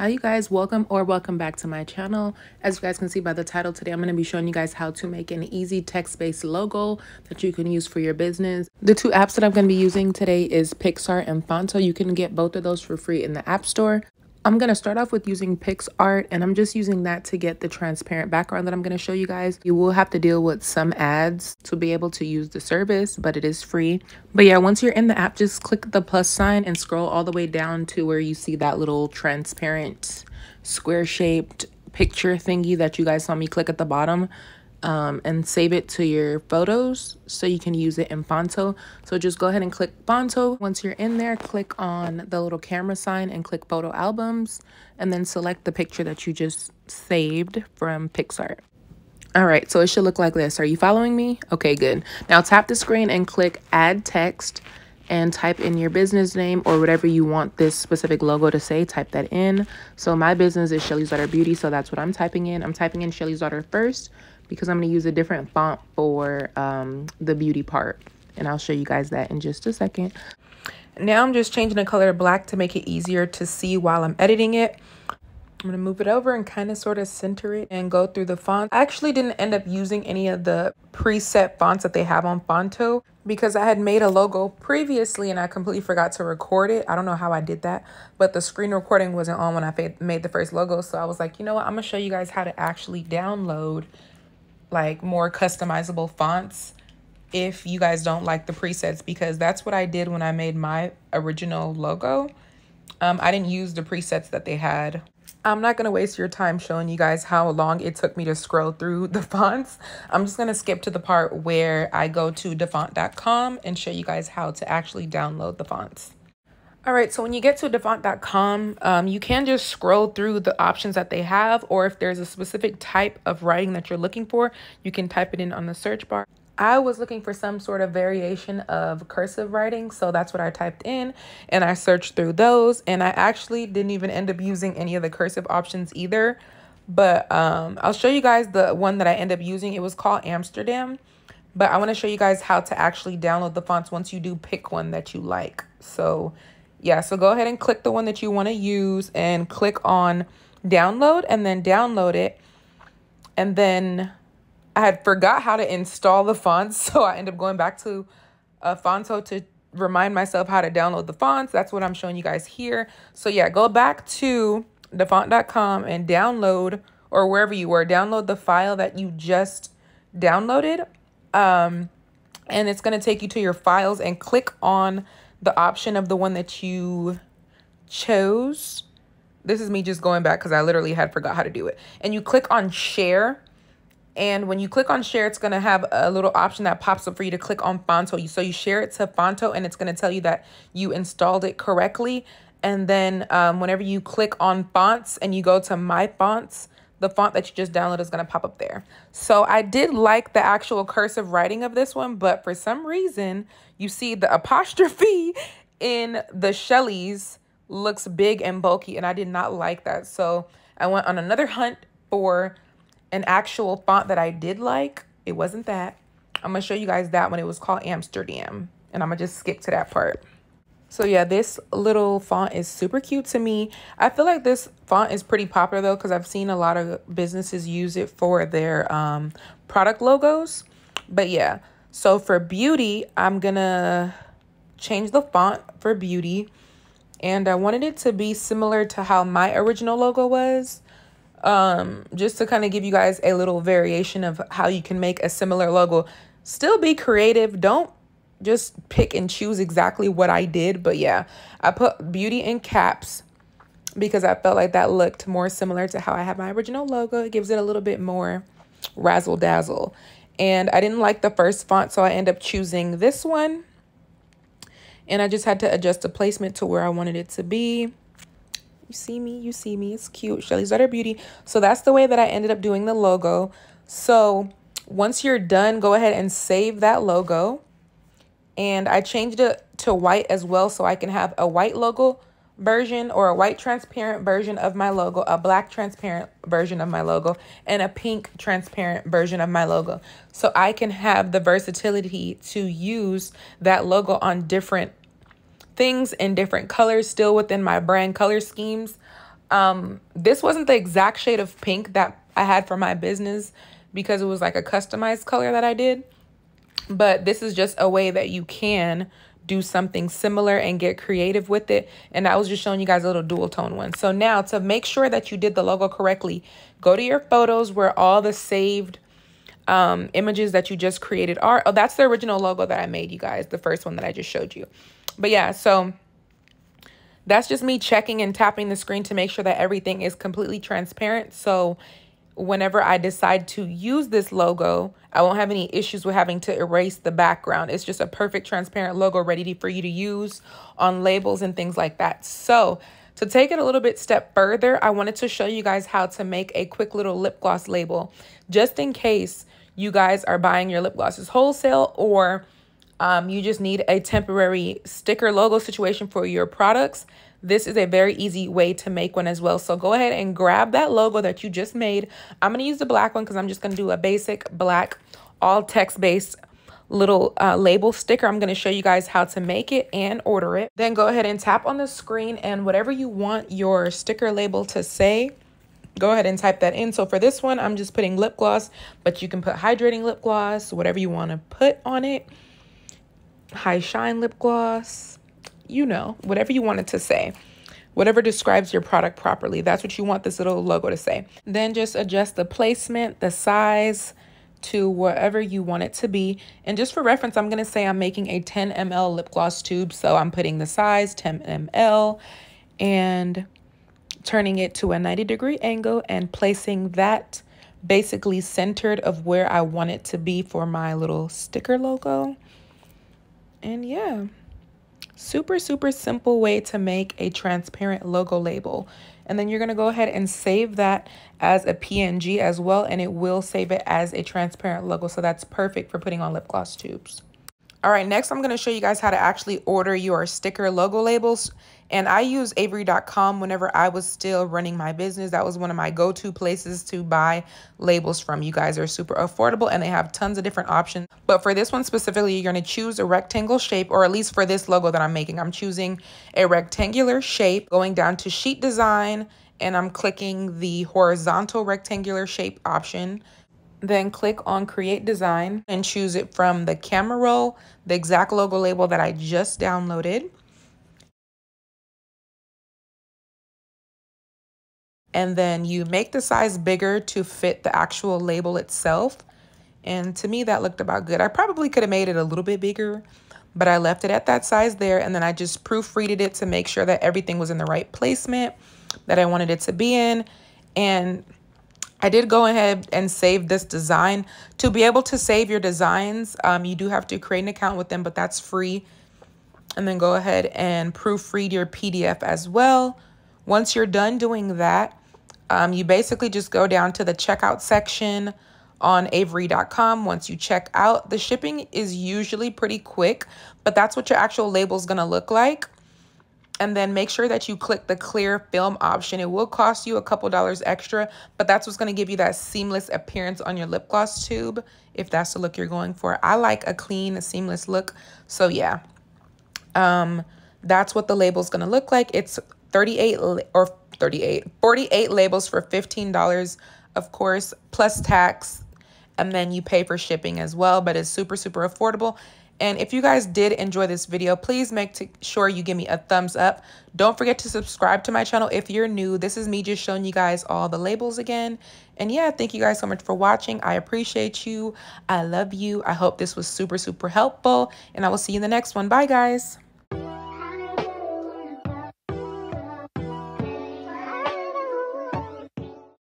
Hi you guys, welcome back to my channel. As you guys can see by the title, today I'm going to be showing you guys how to make an easy text-based logo that you can use for your business. The two apps that I'm going to be using today is Picsart and Fonto. You can get both of those for free in the app store. I'm going to start off with using Picsart, and I'm just using that to get the transparent background that I'm going to show you guys. You will have to deal with some ads to be able to use the service, but it is free. But yeah, once you're in the app, just click the plus sign and scroll all the way down to where you see that little transparent square-shaped picture thingy that you guys saw me click at the bottom. And save it to your photos so you can use it in Fonto. So just go ahead and click Fonto. Once you're in there, click on the little camera sign and click photo albums, and then select the picture that you just saved from Picsart. All right, so it should look like this. Are you following me? Okay, good. Now tap the screen and click add text and type in your business name or whatever you want this specific logo to say. Type that in. So my business is Shelly's Daughter Beauty, so that's what I'm typing in. I'm typing in Shelly's Daughter first because I'm going to use a different font for the beauty part. And I'll show you guys that in just a second. Now I'm just changing the color to black to make it easier to see while I'm editing it. I'm going to move it over and kind of sort of center it and go through the font. I actually didn't end up using any of the preset fonts that they have on Fonto because I had made a logo previously and I completely forgot to record it. I don't know how I did that, but the screen recording wasn't on when I made the first logo. So I was like, you know what? I'm going to show you guys how to actually download like more customizable fonts if you guys don't like the presets, because that's what I did when I made my original logo. I didn't use the presets that they had. I'm not going to waste your time showing you guys how long it took me to scroll through the fonts. I'm just going to skip to the part where I go to dafont.com and show you guys how to actually download the fonts. All right, so when you get to dafont.com, you can just scroll through the options that they have, or if there's a specific type of writing that you're looking for, you can type it in on the search bar. I was looking for some sort of variation of cursive writing, so that's what I typed in, and I searched through those, and I actually didn't even end up using any of the cursive options either, but I'll show you guys the one that I ended up using. It was called Amsterdam, but I want to show you guys how to actually download the fonts once you do pick one that you like. So yeah, so go ahead and click the one that you want to use and click on download and then download it. And then I had forgot how to install the fonts, so I ended up going back to Fonto to remind myself how to download the fonts. That's what I'm showing you guys here. So yeah, go back to dafont.com and download, or wherever you were, download the file that you just downloaded. And it's going to take you to your files and click on the option of the one that you chose. This is me just going back because I literally had forgot how to do it. And you click on share. And when you click on share, it's going to have a little option that pops up for you to click on Fonto. So you share it to Fonto and it's going to tell you that you installed it correctly. And then whenever you click on fonts and you go to my fonts, the font that you just downloaded is going to pop up there. So I did like the actual cursive writing of this one, but for some reason, you see the apostrophe in the Shelly's looks big and bulky, and I did not like that. So I went on another hunt for an actual font that I did like. It wasn't that. I'm going to show you guys that one. It was called Amsterdam, and I'm going to just skip to that part. So yeah, this little font is super cute to me. I feel like this font is pretty popular though, because I've seen a lot of businesses use it for their product logos. But yeah, so for beauty, I'm gonna change the font for beauty. And I wanted it to be similar to how my original logo was, just to kind of give you guys a little variation of how you can make a similar logo. Still be creative. Don't just pick and choose exactly what I did. But yeah, I put beauty in caps because I felt like that looked more similar to how I had my original logo. It gives it a little bit more razzle dazzle. And I didn't like the first font, so I ended up choosing this one. And I just had to adjust the placement to where I wanted it to be. You see me, it's cute. Shelly's Daughter Beauty. So that's the way that I ended up doing the logo. So once you're done, go ahead and save that logo. And I changed it to white as well, so I can have a white logo version or a white transparent version of my logo, a black transparent version of my logo, and a pink transparent version of my logo. So I can have the versatility to use that logo on different things in different colors, still within my brand color schemes. This wasn't the exact shade of pink that I had for my business because it was like a customized color that I did. But this is just a way that you can do something similar and get creative with it. And I was just showing you guys a little dual tone one. So now to make sure that you did the logo correctly, go to your photos where all the saved images that you just created are. Oh, that's the original logo that I made, you guys, the first one that I just showed you. But yeah, so that's just me checking and tapping the screen to make sure that everything is completely transparent. So whenever I decide to use this logo, I won't have any issues with having to erase the background. It's just a perfect transparent logo ready for you to use on labels and things like that. So to take it a little bit step further, I wanted to show you guys how to make a quick little lip gloss label, just in case you guys are buying your lip glosses wholesale, or you just need a temporary sticker logo situation for your products. This is a very easy way to make one as well. So go ahead and grab that logo that you just made. I'm going to use the black one because I'm just going to do a basic black, all text-based little label sticker. I'm going to show you guys how to make it and order it. Then go ahead and tap on the screen, and whatever you want your sticker label to say, go ahead and type that in. So for this one, I'm just putting lip gloss, but you can put hydrating lip gloss, whatever you want to put on it. High shine lip gloss. You know, whatever you want it to say, whatever describes your product properly. That's what you want this little logo to say. Then just adjust the placement, the size to whatever you want it to be. And just for reference, I'm going to say I'm making a 10 ml lip gloss tube. So I'm putting the size 10 ml and turning it to a 90-degree angle and placing that basically centered of where I want it to be for my little sticker logo. And yeah. Super, super simple way to make a transparent logo label. And then you're going to go ahead and save that as a PNG as well. And it will save it as a transparent logo. So that's perfect for putting on lip gloss tubes. All right, next I'm going to show you guys how to actually order your sticker logo labels. And I use Avery.com whenever I was still running my business. That was one of my go-to places to buy labels from. You guys are super affordable and they have tons of different options. But for this one specifically, you're going to choose a rectangle shape, or at least for this logo that I'm making, I'm choosing a rectangular shape, going down to sheet design, and I'm clicking the horizontal rectangular shape option. Then click on create design and choose it from the camera roll, the exact logo label that I just downloaded. And then you make the size bigger to fit the actual label itself. And to me, that looked about good. I probably could have made it a little bit bigger, but I left it at that size there. And then I just proofreaded it to make sure that everything was in the right placement that I wanted it to be in. And I did go ahead and save this design. To be able to save your designs, you do have to create an account with them, but that's free. And then go ahead and proofread your PDF as well. Once you're done doing that, you basically just go down to the checkout section on Avery.com. Once you check out, the shipping is usually pretty quick, but that's what your actual label is going to look like. And then make sure that you click the clear film option. It will cost you a couple dollars extra, but that's what's going to give you that seamless appearance on your lip gloss tube, if that's the look you're going for. I like a clean, seamless look. So yeah, that's what the label is going to look like. It's 48 labels for $15, of course, plus tax. And then you pay for shipping as well, but it's super, super affordable. And if you guys did enjoy this video, please make sure you give me a thumbs up. Don't forget to subscribe to my channel if you're new. This is me just showing you guys all the labels again. And yeah, thank you guys so much for watching. I appreciate you. I love you. I hope this was super, super helpful. And I will see you in the next one. Bye, guys.